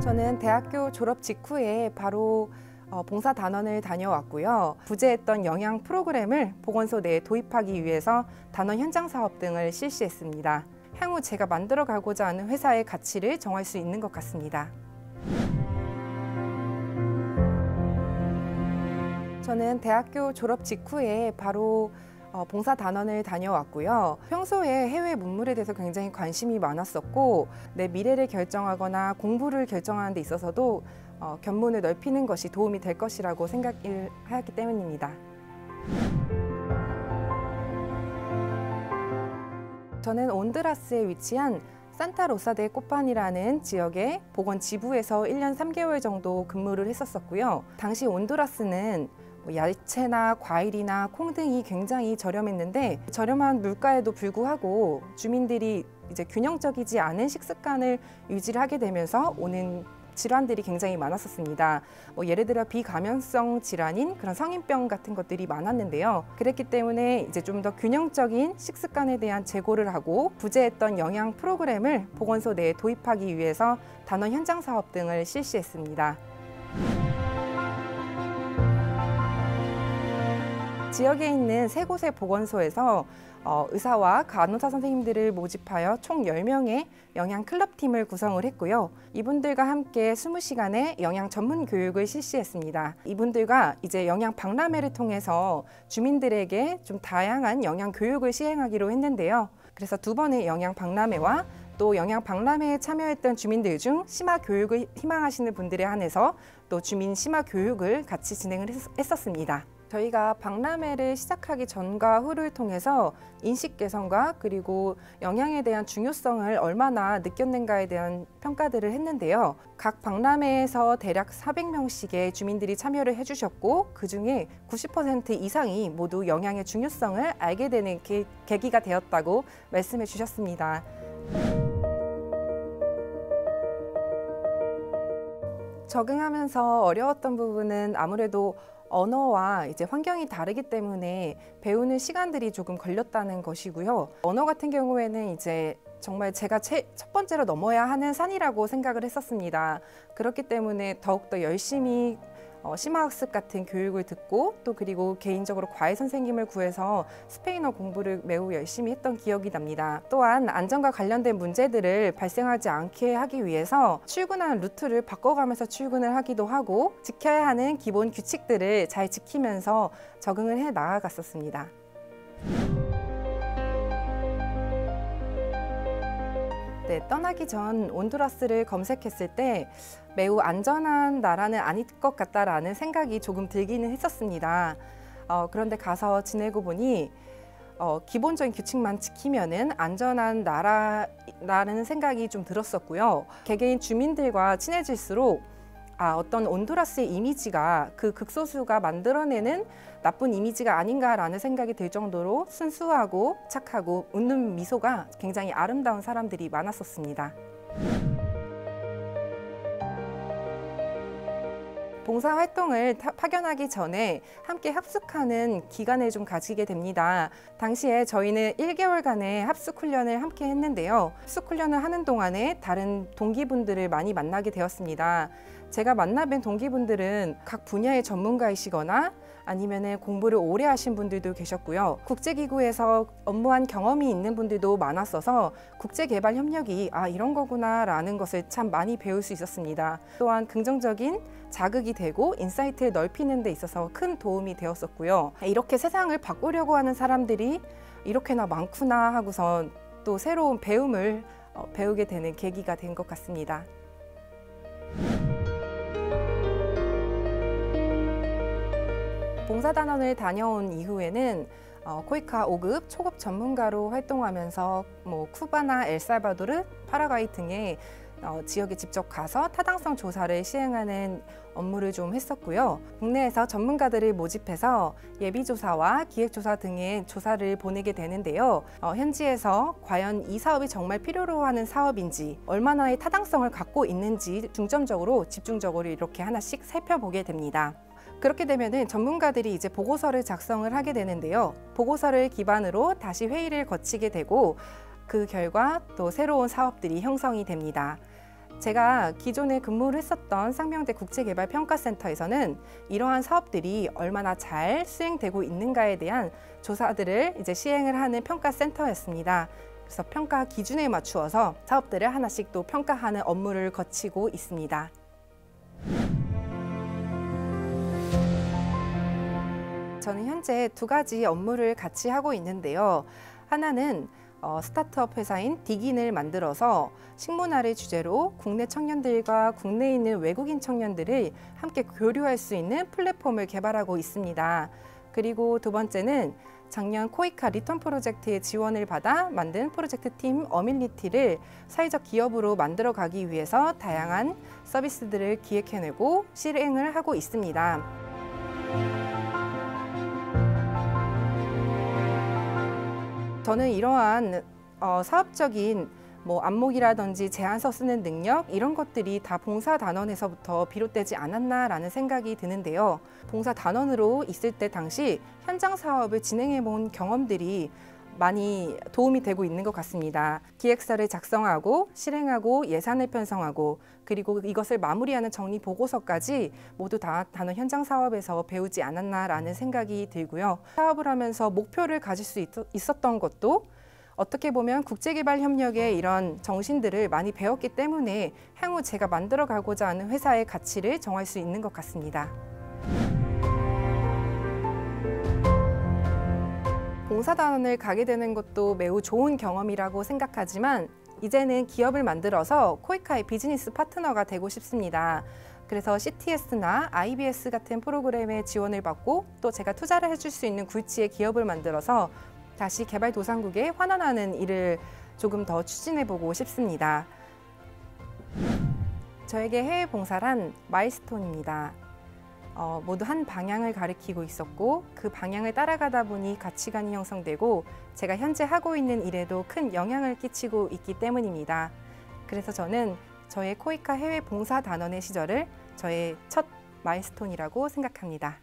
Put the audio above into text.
저는 대학교 졸업 직후에 바로 봉사단원을 다녀왔고요. 부재했던 영양 프로그램을 보건소 내에 도입하기 위해서 단원 현장 사업 등을 실시했습니다. 향후 제가 만들어가고자 하는 회사의 가치를 정할 수 있는 것 같습니다. 저는 대학교 졸업 직후에 바로 봉사단원을 다녀왔고요. 평소에 해외 문물에 대해서 굉장히 관심이 많았었고 내 미래를 결정하거나 공부를 결정하는 데 있어서도 견문을 넓히는 것이 도움이 될 것이라고 생각을 하였기 때문입니다. 저는 온두라스에 위치한 산타로사데 꼬판이라는 지역의 보건지부에서 1년 3개월 정도 근무를 했었고요. 당시 온두라스는 야채나 과일이나 콩 등이 굉장히 저렴했는데 저렴한 물가에도 불구하고 주민들이 이제 균형적이지 않은 식습관을 유지를 하게 되면서 오는 질환들이 굉장히 많았었습니다. 예를 들어 비감염성 질환인 그런 성인병 같은 것들이 많았는데요. 그랬기 때문에 이제 좀 더 균형적인 식습관에 대한 제고를 하고 부재했던 영양 프로그램을 보건소 내에 도입하기 위해서 단원 현장 사업 등을 실시했습니다. 지역에 있는 세 곳의 보건소에서 의사와 간호사 선생님들을 모집하여 총 10명의 영양 클럽팀을 구성을 했고요. 이분들과 함께 20시간의 영양 전문 교육을 실시했습니다. 이분들과 이제 영양 박람회를 통해서 주민들에게 좀 다양한 영양 교육을 시행하기로 했는데요. 그래서 2번의 영양 박람회와 또 영양 박람회에 참여했던 주민들 중 심화 교육을 희망하시는 분들에 한해서 또 주민 심화 교육을 같이 진행을 했었습니다. 저희가 박람회를 시작하기 전과 후를 통해서 인식 개선과 그리고 영양에 대한 중요성을 얼마나 느꼈는가에 대한 평가들을 했는데요. 각 박람회에서 대략 400명씩의 주민들이 참여를 해주셨고 그중에 90% 이상이 모두 영양의 중요성을 알게 되는 계기가 되었다고 말씀해 주셨습니다. 적응하면서 어려웠던 부분은 아무래도 언어와 이제 환경이 다르기 때문에 배우는 시간들이 조금 걸렸다는 것이고요. 언어 같은 경우에는 이제 정말 제가 첫 번째로 넘어야 하는 산이라고 생각을 했었습니다. 그렇기 때문에 더욱더 열심히 심화학습 같은 교육을 듣고 또 그리고 개인적으로 과외 선생님을 구해서 스페인어 공부를 매우 열심히 했던 기억이 납니다. 또한 안전과 관련된 문제들을 발생하지 않게 하기 위해서 출근하는 루트를 바꿔가면서 출근을 하기도 하고 지켜야 하는 기본 규칙들을 잘 지키면서 적응을 해 나아갔었습니다. 네, 떠나기 전 온두라스를 검색했을 때 매우 안전한 나라는 아닐 것 같다라는 생각이 조금 들기는 했었습니다. 그런데 가서 지내고 보니 기본적인 규칙만 지키면은 안전한 나라라는 생각이 좀 들었었고요. 개개인 주민들과 친해질수록 어떤 온두라스의 이미지가 그 극소수가 만들어내는 나쁜 이미지가 아닌가라는 생각이 들 정도로 순수하고 착하고 웃는 미소가 굉장히 아름다운 사람들이 많았었습니다. 봉사활동을 파견하기 전에 함께 합숙하는 기간을 좀 가지게 됩니다. 당시에 저희는 1개월간의 합숙훈련을 함께 했는데요. 합숙훈련을 하는 동안에 다른 동기분들을 많이 만나게 되었습니다. 제가 만나뵌 동기분들은 각 분야의 전문가이시거나 아니면 공부를 오래 하신 분들도 계셨고요. 국제기구에서 업무한 경험이 있는 분들도 많았어서 국제개발협력이 이런 거구나 라는 것을 참 많이 배울 수 있었습니다. 또한 긍정적인 자극이 되고 인사이트를 넓히는 데 있어서 큰 도움이 되었었고요. 이렇게 세상을 바꾸려고 하는 사람들이 이렇게나 많구나 하고선 또 새로운 배움을 배우게 되는 계기가 된 것 같습니다. 봉사단원을 다녀온 이후에는 코이카 5급 초급 전문가로 활동하면서 쿠바나 엘살바도르, 파라과이 등의 지역에 직접 가서 타당성 조사를 시행하는 업무를 좀 했었고요. 국내에서 전문가들을 모집해서 예비조사와 기획조사 등의 조사를 보내게 되는데요. 현지에서 과연 이 사업이 정말 필요로 하는 사업인지 얼마나의 타당성을 갖고 있는지 집중적으로 이렇게 하나씩 살펴보게 됩니다. 그렇게 되면 전문가들이 이제 보고서를 작성을 하게 되는데요. 보고서를 기반으로 다시 회의를 거치게 되고 그 결과 또 새로운 사업들이 형성이 됩니다. 제가 기존에 근무를 했었던 상명대 국제개발평가센터에서는 이러한 사업들이 얼마나 잘 수행되고 있는가에 대한 조사들을 이제 시행을 하는 평가센터였습니다. 그래서 평가 기준에 맞추어서 사업들을 하나씩 또 평가하는 업무를 거치고 있습니다. 저는 현재 두 가지 업무를 같이 하고 있는데요. 하나는 스타트업 회사인 디긴을 만들어서 식문화를 주제로 국내 청년들과 국내에 있는 외국인 청년들을 함께 교류할 수 있는 플랫폼을 개발하고 있습니다. 그리고 두 번째는 작년 코이카 리턴 프로젝트의 지원을 받아 만든 프로젝트 팀 어밀리티를 사회적 기업으로 만들어가기 위해서 다양한 서비스들을 기획해내고 실행을 하고 있습니다. 저는 이러한 사업적인 안목이라든지 제안서 쓰는 능력 이런 것들이 다 봉사단원에서부터 비롯되지 않았나라는 생각이 드는데요. 봉사단원으로 있을 때 당시 현장 사업을 진행해본 경험들이 많이 도움이 되고 있는 것 같습니다. 기획서를 작성하고 실행하고 예산을 편성하고 그리고 이것을 마무리하는 정리보고서까지 모두 다 단원 현장 사업에서 배우지 않았나라는 생각이 들고요. 사업을 하면서 목표를 가질 수 있었던 것도 어떻게 보면 국제개발협력의 이런 정신들을 많이 배웠기 때문에 향후 제가 만들어가고자 하는 회사의 가치를 정할 수 있는 것 같습니다. 봉사단원을 가게 되는 것도 매우 좋은 경험이라고 생각하지만 이제는 기업을 만들어서 코이카의 비즈니스 파트너가 되고 싶습니다. 그래서 CTS나 IBS 같은 프로그램의 지원을 받고 또 제가 투자를 해줄 수 있는 굴지의 기업을 만들어서 다시 개발도상국에 환원하는 일을 조금 더 추진해보고 싶습니다. 저에게 해외 봉사란 마일스톤입니다. 모두 한 방향을 가리키고 있었고 그 방향을 따라가다 보니 가치관이 형성되고 제가 현재 하고 있는 일에도 큰 영향을 끼치고 있기 때문입니다. 그래서 저는 저의 코이카 해외 봉사단원의 시절을 저의 첫 마일스톤이라고 생각합니다.